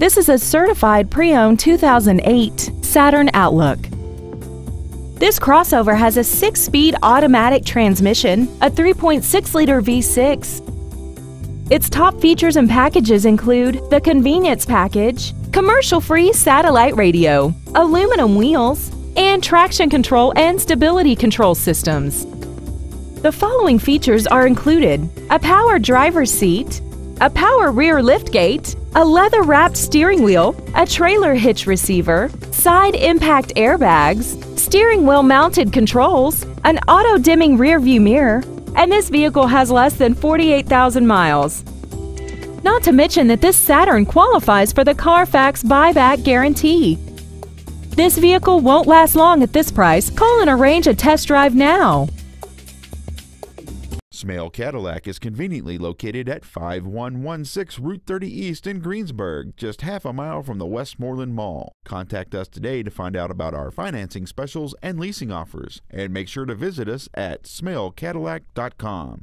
This is a certified pre-owned 2008 Saturn Outlook. This crossover has a 6-speed automatic transmission, a 3.6-liter V6. Its top features and packages include the convenience package, commercial-free satellite radio, aluminum wheels, and traction control and stability control systems. The following features are included: a power driver's seat, a power rear liftgate, a leather-wrapped steering wheel, a trailer hitch receiver, side impact airbags, steering wheel mounted controls, an auto-dimming rearview mirror, and this vehicle has less than 48,000 miles. Not to mention that this Saturn qualifies for the Carfax buyback guarantee. This vehicle won't last long at this price. Call and arrange a test drive now. Smail Cadillac is conveniently located at 5116 Route 30 East in Greensburg, just half a mile from the Westmoreland Mall. Contact us today to find out about our financing specials and leasing offers, and make sure to visit us at smailcadillac.com.